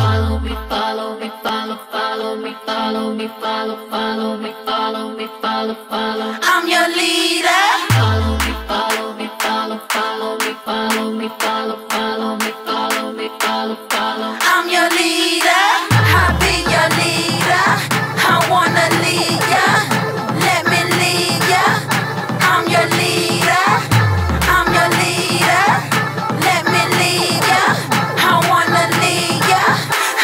follow me. I'm your leader. Follow me. I'm your leader. I'll be your leader. I wanna lead ya. Let me lead ya. I'm your leader. I'm your leader. Let me lead ya. I wanna lead ya.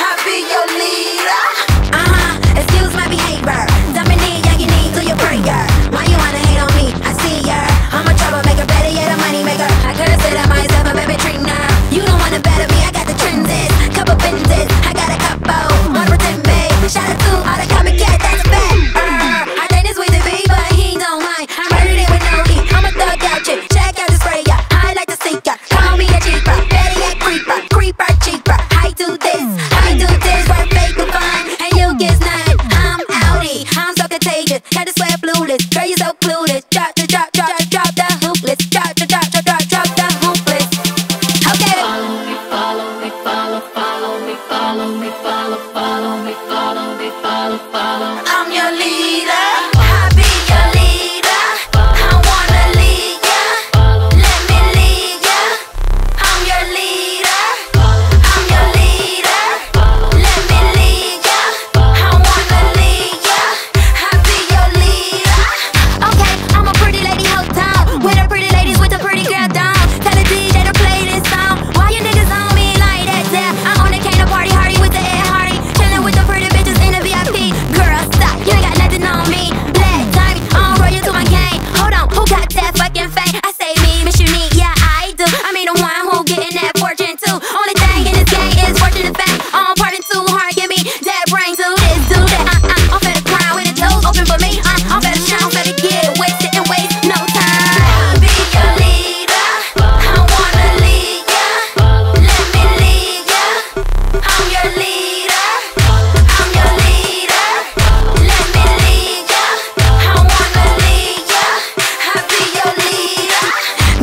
I'll be your leader. Excuse my behavior. Dominate, yeah, you need to your prayer. Why you wanna hate on me? I see ya. I'm a troublemaker, better yet a money maker. I could've said I myself, I'm every trainer. You don't wanna better me. I got the trends in. Couple fences, I got a couple. One for 10, babe. Shout out to all the comic cats, that's a bet. I think it's with the V, but he don't mind. I'm ready with no E. I'm a thug out chick. Check out the sprayer. I like to see ya. Call me a cheaper, better yet creeper. Creeper, cheaper. I do this. What a fake to find, and you get sniped. I'm outie. I'm so contagious. Had to swear clueless. Girl, you so clueless. Drop the hoop list. Drop the hoop list. Okay. Follow me. I'm your leader. I'll be your leader. I wanna lead ya. Let me lead ya. I'm your leader. I'm your leader. Let me lead ya. I wanna lead ya. I'll be your leader. Okay, I'm a pretty lady hotel with a pretty ladies with a pretty girl down. Tell the DJ to play this song. Why you niggas on me like that? Yeah, I'm on the cane to party hardy with the air hardy, chilling with the pretty bitches in the VIP. Girl, stop, you ain't got nothing on me. Black diamond, I'm royal to my game. Hold on, who got that fucking fame? I say me, Miss Unique, yeah I do. I mean the one who getting that fortune too. Only thing in this game is fortune and fame. I'm partying too hard, give me that brain to this, do that. I'm better crown with the doors open for me. I'm better shine, I'm better get wasted and waste no time. I'll be your leader. I wanna lead ya. Let me lead ya. I'm your leader. I'm your leader. Let me lead ya. I wanna lead ya. I'll be your leader.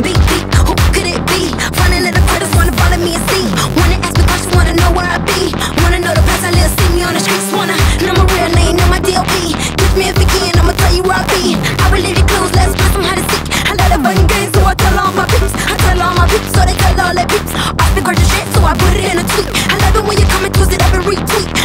BB, who could it be? Running little critters wanna follow me and see. Wanna ask me questions, wanna know where I be. Wanna know the past, I live, see me on the streets. Wanna know my real name, know my DLP. Catch me if you can, I'ma tell you where I be. I will leave you clues, let's find some how to seek. I love the fucking game, so I tell all my peeps. I tell all my peeps, so they tell all their peeps. Off the gorgeous shit, so I put it in a tweet. I love it when you come and use it every retweet.